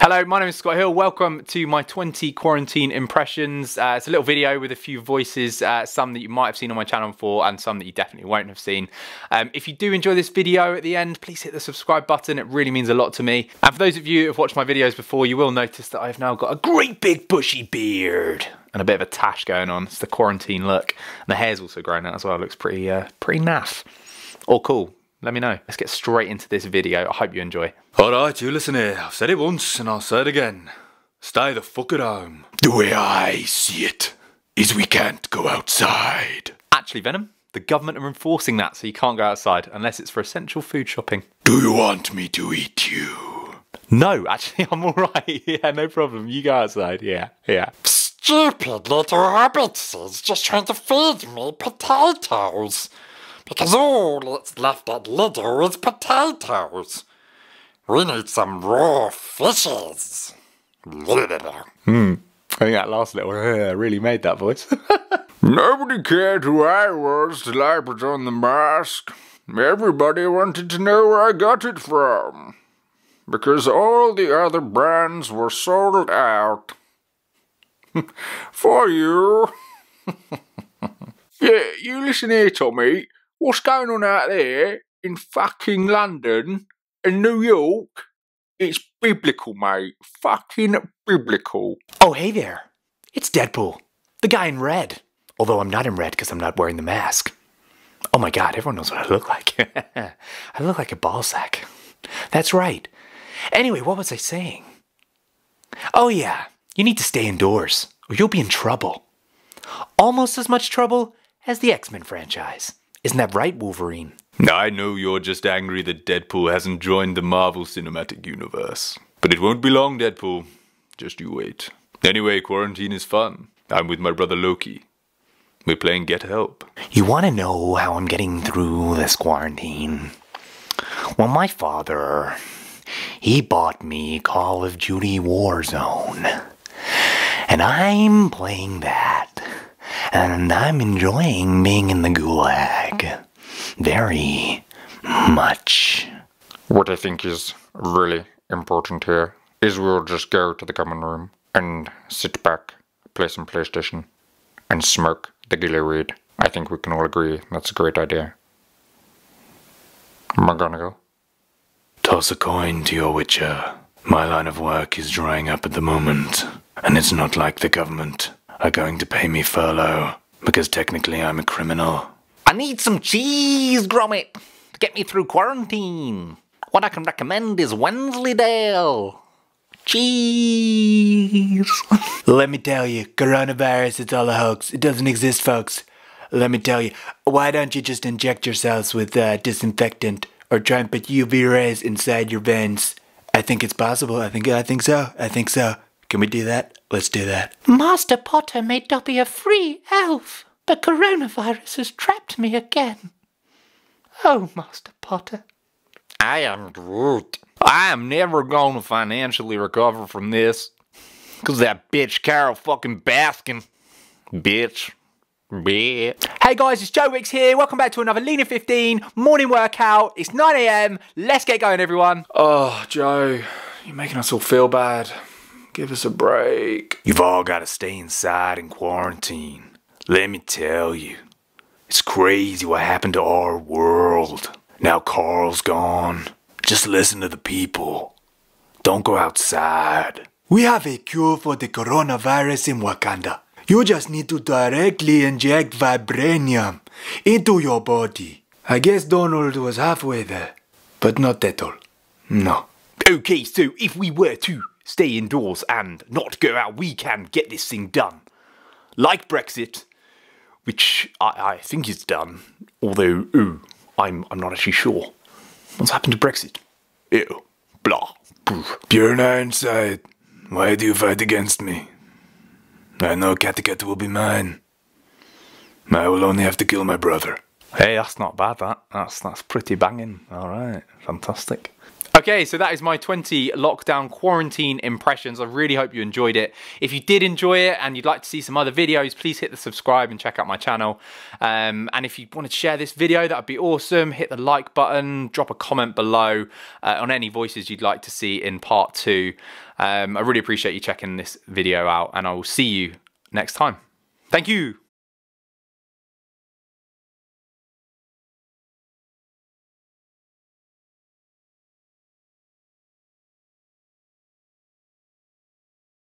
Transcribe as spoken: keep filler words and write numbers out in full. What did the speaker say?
Hello, my name is Scott Hill. Welcome to my twenty quarantine impressions. Uh, it's a little video with a few voices, uh, some that you might have seen on my channel before and some that you definitely won't have seen. Um, if you do enjoy this video at the end, please hit the subscribe button. It really means a lot to me. And for those of you who have watched my videos before, you will notice that I've now got a great big bushy beard and a bit of a tash going on. It's the quarantine look. And the hair's also grown out as well. It looks pretty, uh, pretty naff. All cool. Let me know. Let's get straight into this video. I hope you enjoy. Alright, you listen here. I've said it once and I'll say it again. Stay the fuck at home. The way I see it is we can't go outside. Actually, Venom, the government are enforcing that, so you can't go outside unless it's for essential food shopping. Do you want me to eat you? No, actually, I'm alright. Yeah, no problem. You go outside. Yeah, yeah. Stupid little rabbits is just trying to feed me potatoes. Because all that's left at Lido is potatoes. We need some raw fishes. Hmm. I think that last little uh, really made that voice. Nobody cared who I was till I put on the mask. Everybody wanted to know where I got it from. Because all the other brands were sold out. For you. Yeah, you listen here, Tommy. What's going on out there in fucking London and New York? It's biblical, mate. Fucking biblical. Oh, hey there. It's Deadpool. The guy in red. Although I'm not in red because I'm not wearing the mask. Oh my god, everyone knows what I look like. I look like a ball sack. That's right. Anyway, what was I saying? Oh yeah, you need to stay indoors or you'll be in trouble. Almost as much trouble as the X-Men franchise. Isn't that right, Wolverine? I know you're just angry that Deadpool hasn't joined the Marvel Cinematic Universe. But it won't be long, Deadpool. Just you wait. Anyway, quarantine is fun. I'm with my brother Loki. We're playing Get Help. You want to know how I'm getting through this quarantine? Well, my father, he bought me Call of Duty Warzone. And I'm playing that. And I'm enjoying being in the gulag. Very much. What I think is really important here is we'll just go to the common room and sit back, play some PlayStation, and smoke the Gillyweed. I think we can all agree that's a great idea. Am I gonna go? Toss a coin to your Witcher. My line of work is drying up at the moment, and it's not like the government are going to pay me furlough, because technically I'm a criminal. I need some cheese, Gromit, to get me through quarantine. What I can recommend is Wensleydale. Cheese. Let me tell you, coronavirus, it's all a hoax. It doesn't exist, folks. Let me tell you, why don't you just inject yourselves with uh, disinfectant or try and put U V rays inside your veins? I think it's possible. I think, I think so. I think so. Can we do that? Let's do that. Master Potter made Dobby a free elf, but coronavirus has trapped me again. Oh, Master Potter. I am Groot. I am never going to financially recover from this. Because that bitch Carol fucking Basking. Bitch. Bitch. Hey guys, it's Joe Wicks here. Welcome back to another Lean in fifteen morning workout. It's nine A M. Let's get going, everyone. Oh, Joe, you're making us all feel bad. Give us a break. You've all got to stay inside and quarantine. Let me tell you, it's crazy what happened to our world. Now Carl's gone. Just listen to the people. Don't go outside. We have a cure for the coronavirus in Wakanda. You just need to directly inject vibranium into your body. I guess Donald was halfway there, but not at all. No. Okay, so if we were to stay indoors and not go out, we can get this thing done. Like Brexit, which I, I think is done, although, ooh, I'm, I'm not actually sure. What's happened to Brexit? Ew. Blah. You're an ironside. Why do you fight against me? I know Katakat will be mine. I will only have to kill my brother. Hey, that's not bad, that. That's, that's pretty banging. All right. Fantastic. Okay, so that is my twenty lockdown quarantine impressions. I really hope you enjoyed it. If you did enjoy it and you'd like to see some other videos, please hit the subscribe and check out my channel. Um, and if you wanted to share this video, that'd be awesome. Hit the like button, drop a comment below uh, on any voices you'd like to see in part two. Um, I really appreciate you checking this video out, and I will see you next time. Thank you.